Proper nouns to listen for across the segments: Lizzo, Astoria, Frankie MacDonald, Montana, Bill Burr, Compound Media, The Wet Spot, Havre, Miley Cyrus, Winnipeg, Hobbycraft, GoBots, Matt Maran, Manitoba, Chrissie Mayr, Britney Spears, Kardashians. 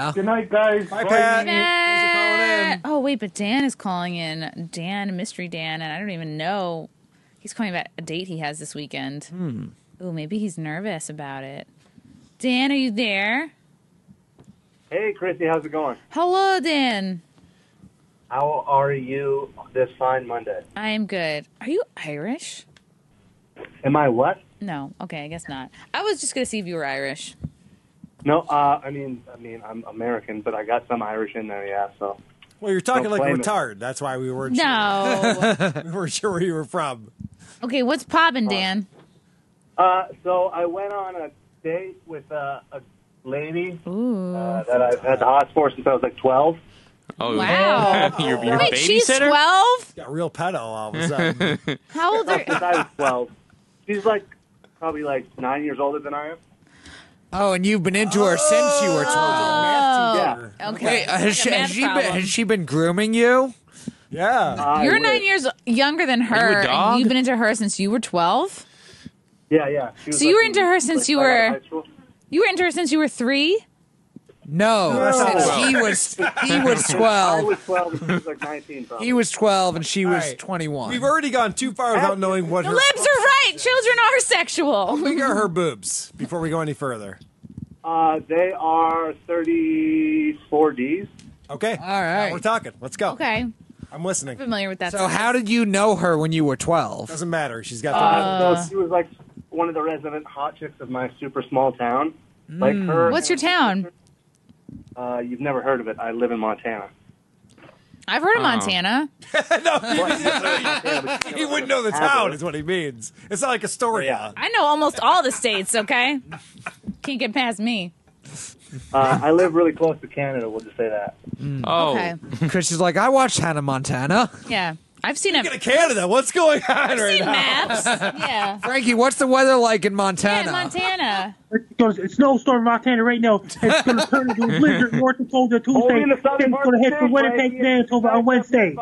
Oh. Good night, guys. Bye, Pat. Good night. Thanks for calling in. Oh, wait, but Dan is calling in. Dan, Mystery Dan, and I don't even know. He's calling about a date he has this weekend. Hmm. Oh, maybe he's nervous about it. Dan, are you there? Hey, Chrissie, how's it going? Hello, Dan. How are you this fine Monday? I am good. Are you Irish? Am I what? No. Okay, I guess not. I was just going to see if you were Irish. No, I mean, I'm American, but I got some Irish in there, yeah, so. Well, you're talking like retarded. It. That's why we weren't sure. No. We weren't sure where you were from. Okay, what's poppin', Dan? So I went on a date with a lady that I've had the hots for since I was like 12. Oh, wow. Your wait, babysitter? She's 12? Got real pedo all of a sudden. How old are you? I was 12. She's like probably like 9 years older than I am. Oh, and you've been into her since you were 12. Oh. Yeah. Okay. Wait, has she been grooming you? Yeah. You're 9 years younger than her, and you've been into her since you were 12? Yeah, yeah. So you were into her since you were... You were into her since you were 3? No. Since he was 12. I was 12 and she was like 19. Probably. He was 12 and she was 21. We've already gone too far without knowing what her... The lips are right! Children are sexual! Figure her boobs before we go any further. They are 34Ds. Okay. All right. We're talking. Let's go. Okay. I'm listening. I'm familiar with that. So how did you know her when you were 12? Doesn't matter. She's got... So she was like one of the resident hot chicks of my super small town. Like her... What's your town? You've never heard of it. I live in Montana. I've heard of Montana. No, he wouldn't know the town is what he means. It's not like Astoria. I know almost all the states, okay? Can't get past me. I live really close to Canada, we'll just say that. Mm. Oh. Okay. Chris is like, I watched Hannah Montana. Yeah. I've seen it. Speaking of Canada, what's going on I've seen maps. Yeah. Frankie, what's the weather like in Montana? Yeah, Montana. It's snowstorm in Montana right now. It's going to turn into a blizzard north Dakota Tuesday. It's going to head for Winnipeg, Manitoba on Wednesday.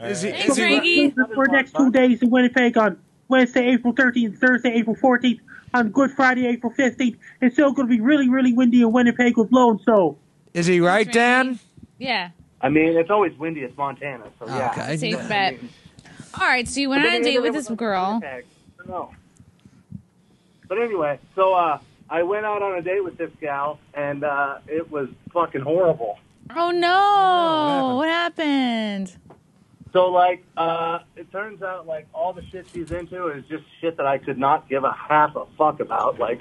Thanks, Frankie. For the next 2 days in Winnipeg on Wednesday, April 13th, Thursday, April 14th, on Good Friday, April 15th. It's still going to be really, really windy in Winnipeg with blowing snow. Is he right, Dan? Yeah. I mean, it's always windy. It's Montana, so yeah. Okay. Safe bet. All right, so you went on a date with this girl. No. But anyway, so I went out on a date with this gal, and it was fucking horrible. Oh, no. What happened? So, like, it turns out, like, all the shit she's into is just shit that I could not give a half a fuck about, like...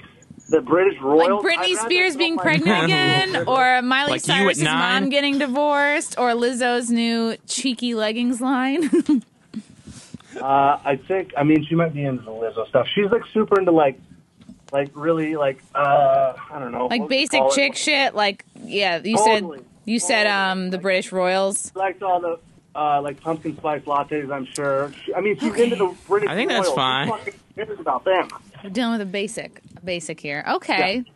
The British royal, like Britney Spears being pregnant again, or Miley Cyrus' mom getting divorced, or Lizzo's new cheeky leggings line. I think, I mean, she might be into the Lizzo stuff. She's like super into like really like I don't know, like basic chick shit. Like yeah, you said the British royals. She likes all the like pumpkin spice lattes. I'm sure. I mean, she's into the British. I think that's fine. About them. We're dealing with a basic here. Okay. Yeah.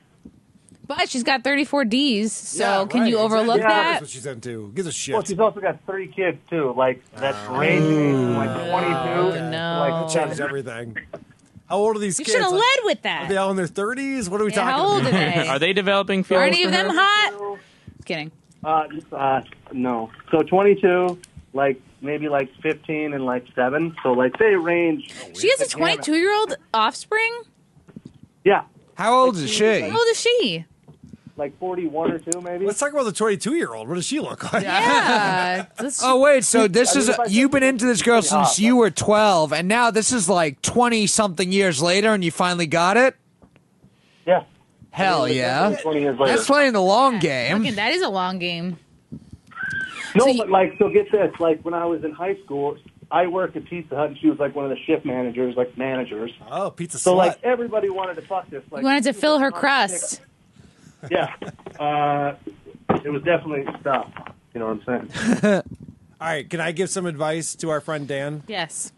But she's got 34 Ds, so yeah, right. Can you overlook that? That's what she's into. Gives a shit. Well, she's also got 3 kids, too. Like, that's ranging from like 22. No. Like, changes everything. How old are these kids? You should have led with that. Are they all in their 30s? What are we talking about? How old are they? Are they developing feelings? Are any of them hot? Just kidding. No. So 22, like... Maybe like 15 and like 7. So like they range. She has a 22-year-old offspring? Yeah. How old is she? How old is she? Like 41 or 2 maybe. Let's talk about the 22-year-old. What does she look like? Yeah. Oh wait, so this is you've been into this girl since you were 12 and now this is like 20 something years later and you finally got it? Yeah. Hell yeah. 20 years later. That's playing the long game. Okay, that is a long game. No, but like, so get this, like when I was in high school, I worked at Pizza Hut and she was like one of the shift managers, like managers. Oh, pizza slut. So like everybody wanted to fuck this. Like, you wanted to fill her crust. Yeah. It was definitely stuff. You know what I'm saying? All right. Can I give some advice to our friend Dan? Yes.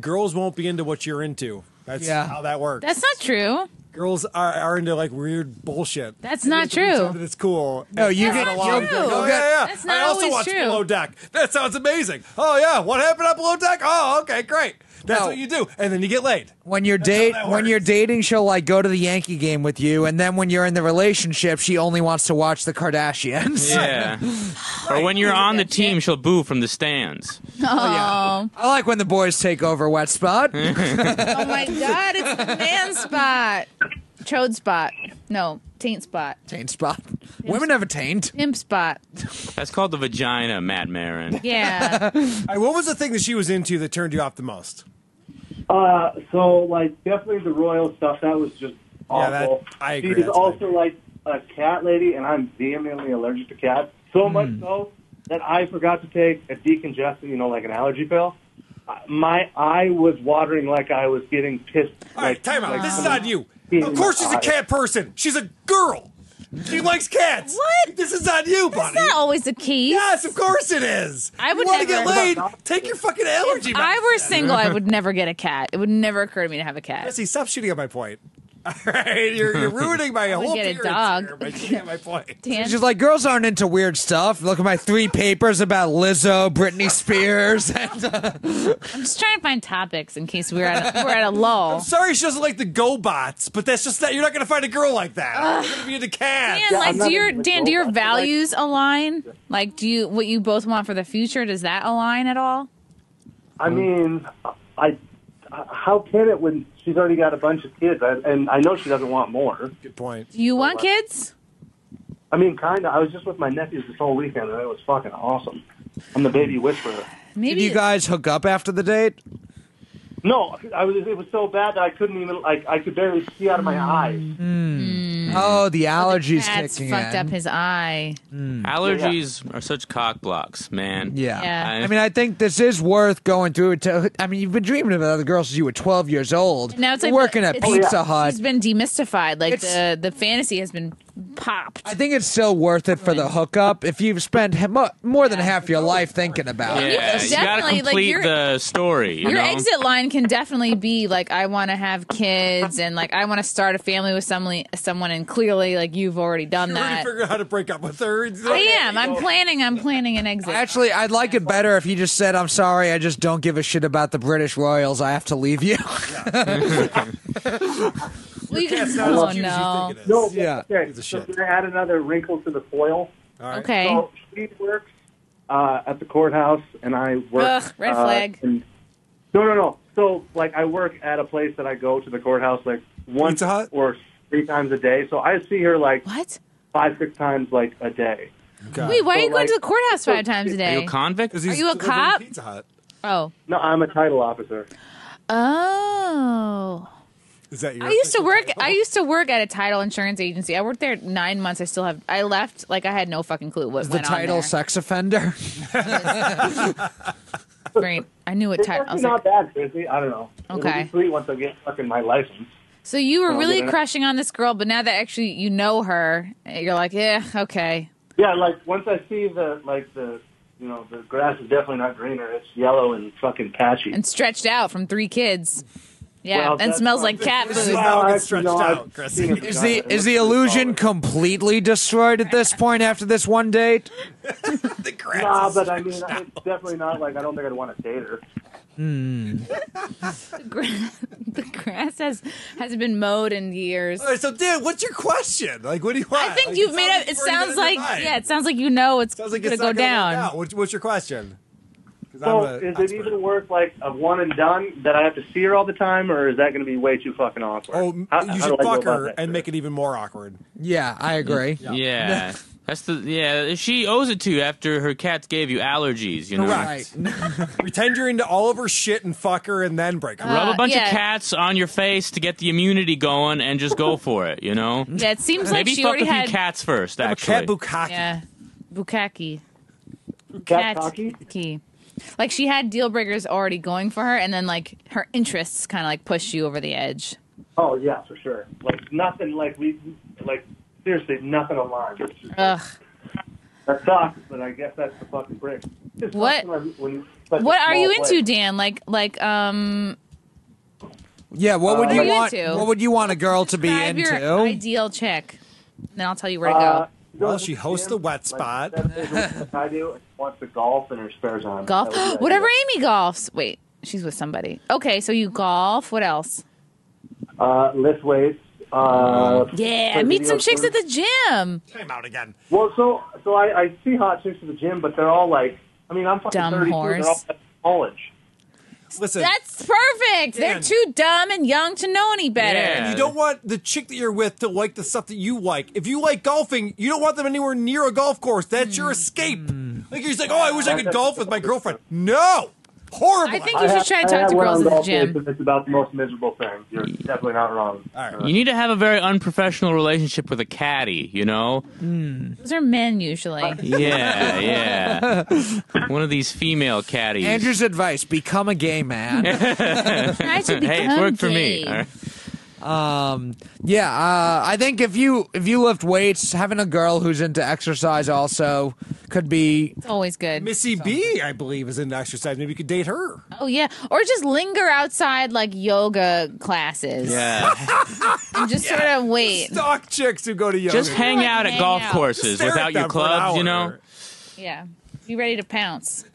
Girls won't be into what you're into. That's how that works. That's not true. Girls are into like weird bullshit. That's not true. It's cool. No, you get a lot of girls. Oh, yeah, yeah. That's not always true. I also watched Below Deck. That sounds amazing. Oh yeah, what happened on Below Deck? Oh, okay, great. That's what you do, and then you get laid. When you're dating, she'll like go to the Yankee game with you, and then when you're in the relationship, she only wants to watch the Kardashians. Yeah. Or when you're on the team, she'll boo from the stands. Oh. Yeah. I like when the boys take over wet spot. Oh my God, it's the man spot. Chode spot. No, taint spot. Taint spot. Imp Women have a taint. Imp spot. That's called the vagina, Matt Maran. Yeah. Right, what was the thing that she was into that turned you off the most? So, like, definitely the royal stuff. That was just awful. Yeah, I agree. She's also, like, a cat lady, and I'm vehemently allergic to cats. So much so that I forgot to take a decongestant, you know, like an allergy pill. My eye was watering like I was getting pissed. All right, time out. Like this is on you. Of course she's a cat person. She's a girl. She likes cats. What? This is on you, buddy. That's not always the case. Yes, of course it is. I would never. You want to get laid, take your fucking allergy medicine. If I were single, I would never get a cat. It would never occur to me to have a cat. Jesse, stop shooting at my point. All right, you're ruining my whole appearance here by shooting at my point. She's like, girls aren't into weird stuff. Look at my 3 papers about Lizzo, Britney Spears. And, I'm just trying to find topics in case we're at a lull. I'm sorry she doesn't like the GoBots, but that's just that. You're not going to find a girl like that. You're going to be into cats. Dan, like, do your values align? Like, do you what you both want for the future? Does that align at all? I mean, how can it when she's already got a bunch of kids, and I know she doesn't want more. Good point. Do you want kids? I mean, kind of. I was just with my nephews this whole weekend, and it was fucking awesome. I'm the baby whisperer. Maybe. Did you guys hook up after the date? No, it was so bad that I couldn't even, like, I could barely see out of my eyes. Oh, the allergies kicking in. Fucked up his eye. Allergies are such cock blocks, man. Yeah. I mean, I think this is worth going through. I mean, you've been dreaming about other girls since you were 12 years old. And now it's like working at Pizza Hut. It's been demystified. Like, the fantasy has been popped. I think it's still worth it for the hookup if you've spent more than half your life thinking about it. Yeah, you got to complete the story. Your exit line can definitely be like, I want to have kids, and like, I want to start a family with someone, and clearly, like, you've already done that. You already figured out how to break up with her. I'm planning an exit. Actually, I'd like it better if you just said, I'm sorry, I just don't give a shit about the British royals. I have to leave you. Yeah. Okay, so I'm going to add another wrinkle to the foil. All right. Okay. So she works at the courthouse, and I work... Ugh, red flag. No. So, like, I work at a place that I go to the courthouse, like, once or 3 times a day. So I see her, like, 5, 6 times, like, a day. God. Wait, why are you going to the courthouse 5 times a day? Are you a convict? Are you a cop? Pizza Hut. Oh. No, I'm a title officer. Oh. Is that your I used to work at a title insurance agency. I worked there 9 months. I left like I had no fucking clue what went on there. The title sex offender. Great. I knew what title. It's not bad, Chrissie. I don't know. Okay. It'll be sweet once I get fucking my license. So you were really crushing on this girl, but now that actually you know her, you're like, yeah, okay. Yeah, like once I see the you know, the grass is definitely not greener. It's yellow and fucking patchy and stretched out from 3 kids. Yeah, well, and smells like cat food. Is the illusion completely destroyed at this point after this one date? Nah, but I mean, it's definitely not like I don't think I'd want to date her. The grass hasn't been mowed in years. All right, so Dan, what's your question? Like, what do you want? I think like, you've made up. It sounds like it sounds like you know it's going to go down. What's your question? So is it even worth like a one and done that I have to see her all the time, or is that going to be way too fucking awkward? Oh, you should fuck her and make it even more awkward. Yeah, I agree. Yeah. Yeah, she owes it to you after her cats gave you allergies, you know? Right. Pretend you're into all of her shit and fuck her and then break up. Rub a bunch of cats on your face to get the immunity going and just go for it, you know? Yeah, it seems like maybe she already had... Maybe fuck a few cats first, actually. A cat bukkake. Yeah. Bukkake. Cat bukkake. Like, she had deal breakers already going for her, and then, like, her interests kind of, like, pushed you over the edge. Oh, yeah, for sure. Like, nothing, like, seriously, nothing aligned. Ugh. That sucks, but I guess that's the fucking break. What are you into, Dan? Like, Yeah, what would you want? What would you want a girl to be into? Your ideal chick. Then I'll tell you where to go. Well, she hosts the wet spot. I do. Wants to golf in her spare time. Golf, whatever Amy golfs. Wait, she's with somebody. Okay, so you golf. What else? Lift weights. Yeah, meet some chicks at the gym. Came out again. Well, so I see hot chicks at the gym, but they're all like, I mean, I'm fucking 32. They're all at college. Listen, that's perfect. They're too dumb and young to know any better. Yeah. And you don't want the chick that you're with to like the stuff that you like. If you like golfing, you don't want them anywhere near a golf course. That's your escape. Like you're just like, oh, I wish I could golf with my girlfriend. No, horrible. I think you should try to talk to girls at the gym. It's about the most miserable thing. You're definitely not wrong. All right. You need to have a very unprofessional relationship with a caddy. You know, those are men usually. Yeah, yeah. One of these female caddies. Andrew's advice: become a gay man. Try to become hey, it worked gay. For me. All right. I think if you lift weights, having a girl who's into exercise also could be... It's always good. Missy B, I believe, is into exercise. Maybe you could date her. Oh, yeah. Or just linger outside, like, yoga classes. Yeah. And just sort of wait. Stalk chicks who go to yoga. Just hang out at golf courses without your clubs, you know? Yeah. Be ready to pounce.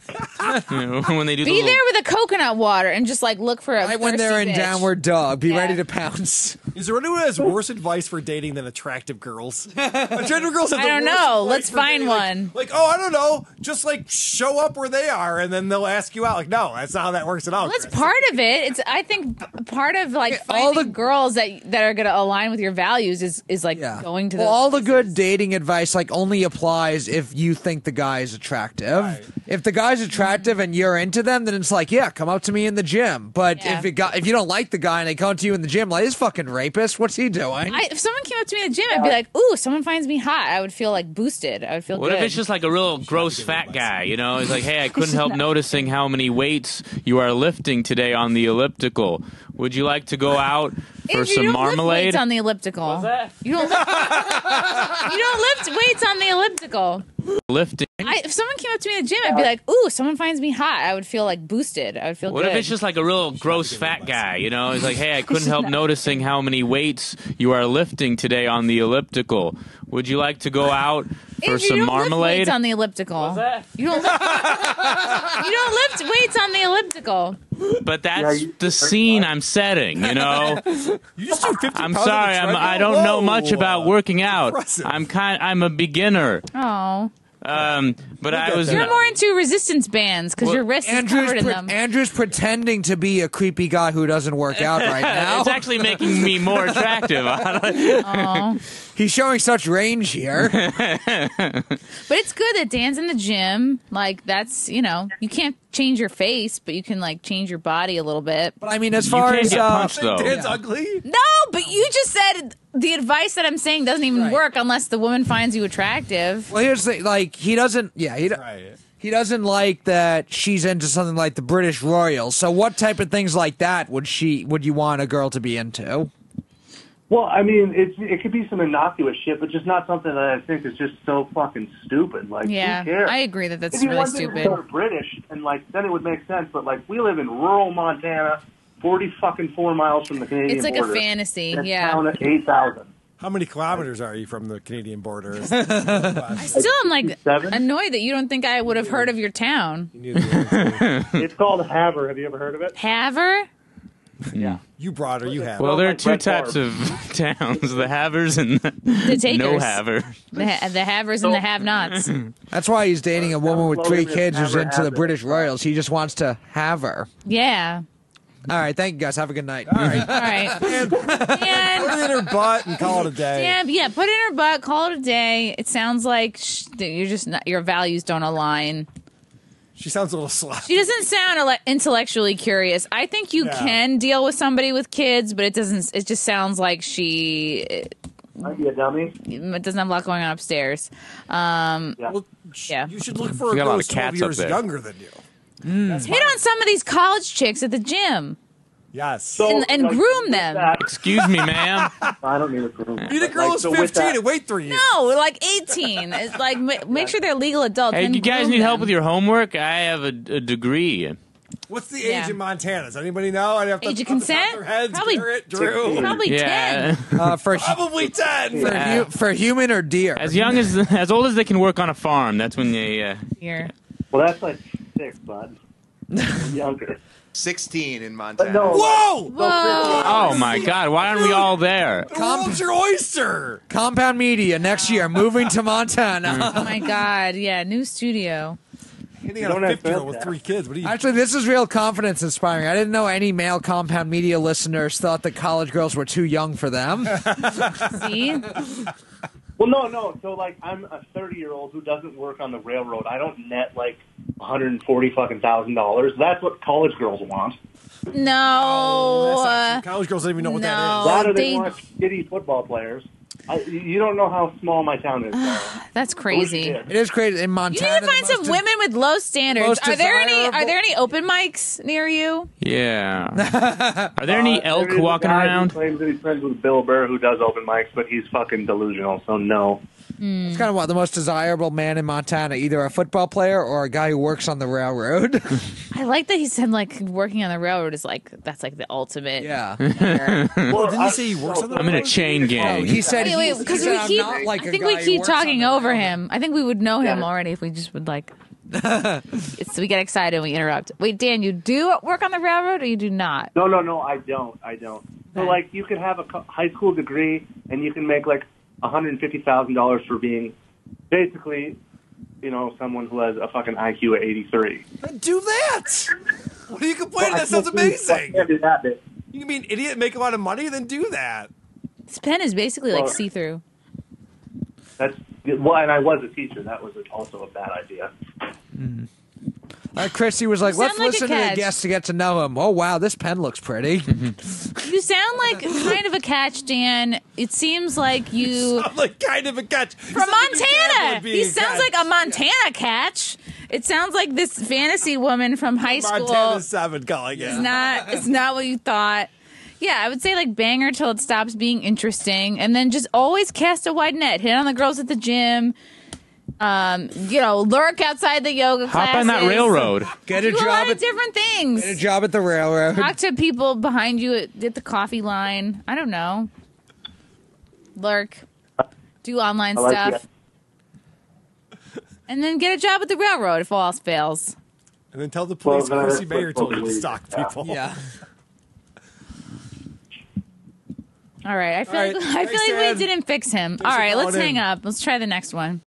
When they do be there with a coconut water and just like look for a thirsty bitch. When they're in downward dog, be ready to pounce. Is there anyone who has worse advice for dating than attractive girls? Attractive girls have the worst advice. I don't know. Let's find one. Like, oh, I don't know. Just like show up where they are, and then they'll ask you out. Like, no, that's not how that works at all. Well, that's part of it. It's I think part of like all the girls that are going to align with your values is like going to. Well, all places. The good dating advice like only applies if you think the guy is attractive. Right. If the guy's attractive and you're into them, then it's like, yeah, come up to me in the gym. But if you don't like the guy and they come to you in the gym, like, this fucking rapist, what's he doing? If someone came up to me in the gym, I'd be like, ooh, someone finds me hot. I would feel like boosted. I would feel good. What if it's just like a real gross fat guy, you know? He's like, hey, I couldn't help noticing how many weights you are lifting today on the elliptical. Would you like to go out for some marmalade? Lift weights on the elliptical. What's that? You don't lift weights on the elliptical. Lifting. If someone came up to me in the gym, I'd be like, ooh, someone finds me hot. I would feel like boosted. I would feel good. What if it's just like a real gross fat guy, you know? He's like, hey, I couldn't help noticing how many weights you are lifting today on the elliptical. Would you like to go out for some marmalade? You don't lift weights on the elliptical. What's that? You don't lift weights on the elliptical. But that's the scene I'm setting, you know. You just do 50 I'm sorry, I don't know much about working out. Impressive. I'm a beginner. Oh. But I was. You're more into resistance bands because your wrist is covered in them. Andrew's pretending to be a creepy guy who doesn't work out right now. It's actually making me more attractive. He's showing such range here. But it's good that Dan's in the gym. Like that's you can't change your face, but you can like change your body a little bit. But I mean, as far as punched, though. Dan's ugly. No, but you just said. The advice that I'm saying doesn't even work unless the woman finds you attractive. Well, here's the thing. Like, he doesn't... Yeah, he doesn't like that she's into something like the British Royals. So what type of things like that would you want a girl to be into? Well, I mean, it could be some innocuous shit, but just not something that I think is just so fucking stupid. Like, who cares? I agree that that's really stupid. If you were British, and like, then it would make sense, but like, we live in rural Montana... 40 fucking 4 miles from the Canadian border. It's like a fantasy, yeah. Town at 8,000. How many kilometers are you from the Canadian border? I still am like annoyed that you don't think I would have heard of your town. It's called Havre. Have you ever heard of it? Havre? Yeah. You brought her, you have. Well, there are two types of towns, the havers and the takers. No havers. The havers and the have-nots. That's why he's dating a woman with 3 kids who's into the British Royals. He just wants to have her. Yeah. All right, thank you guys. Have a good night. All right. All right. Dan, put it in her butt and call it a day. Dan, yeah, put it in her butt, call it a day. It sounds like you're just not, your values don't align. She sounds a little sloppy. She doesn't sound intellectually curious. I think you can deal with somebody with kids, but it doesn't. It just sounds like she might be a dummy. It doesn't have a lot going on upstairs. Well, you should look for a girl 12 years younger than you. Hit on some of these college chicks at the gym. Yes. So, and groom them. Excuse me, ma'am. I don't need a groom. You need a girl who's 15 and wait 3 years. No, like 18. It's like make sure they're legal adults. Hey, you guys need help with your homework? I have a degree. What's the age in Montana? Does anybody know? I'd have to age of consent? Heads, probably, Garrett, Drew. Probably 10. Probably 10. Yeah. For human or deer. As old as they can work on a farm. That's when they... deer. Well, that's like 6, bud. Younger. 16 in Montana. No. Whoa! Whoa! Oh my God! Why aren't we all there? The world's your oyster. Compound Media next year moving to Montana. Oh my God! Yeah, new studio. Hitting on a 50-year-old with 3 kids. What do you? Actually, this is real confidence inspiring. I didn't know any male Compound Media listeners thought that college girls were too young for them. See? Well, no. So like, I'm a 30-year-old who doesn't work on the railroad. I don't net like $140,000. That's what college girls want. No, college girls don't even know what that is. Rather they want shitty football players. You don't know how small my town is. That's crazy. It is crazy in Montana. You need to find some women with low standards. Are there any open mics near you? Yeah. Are there any elk walking around? He claims that he's friends with Bill Burr, who does open mics, but he's fucking delusional. So no. It's kind of the most desirable man in Montana, either a football player or a guy who works on the railroad. I like that he said like working on the railroad is like that's like the ultimate. Yeah. Well, didn't he say he works on the railroad? I'm in a chain gang. He said I think we keep talking over him. I think we would know him already if we just would like. So we get excited and we interrupt. Wait, Dan, you do work on the railroad or you do not? No, I don't. So like you could have a high school degree and you can make like $150,000 for being basically, you know, someone who has a fucking IQ of 83. Do that! What are you complaining? That sounds amazing. You can be an idiot, make a lot of money, then do that. This pen is basically like see-through. That's and I was a teacher. That was also a bad idea. Chrissie was like, let's listen to the guest to get to know him. Oh, wow, this pen looks pretty. You sound like kind of a catch, Dan. It seems like you... You sound like kind of a catch. From Montana. He sounds like a Montana catch. It sounds like this fantasy woman from high school. Montana 7 calling it. It's not what you thought. Yeah, I would say like bang her till it stops being interesting. And then just always cast a wide net. Hit on the girls at the gym. You know, lurk outside the yoga classes. Hop on that railroad. Get a job. A lot of different things. Get a job at the railroad. Talk to people behind you at the coffee line. I don't know. Lurk. Do online stuff. And then get a job at the railroad if all else fails. And then tell the police Chrissie Mayr told you to stalk people. Yeah. All right. I feel like we didn't fix him. All right, let's hang up. Let's try the next one.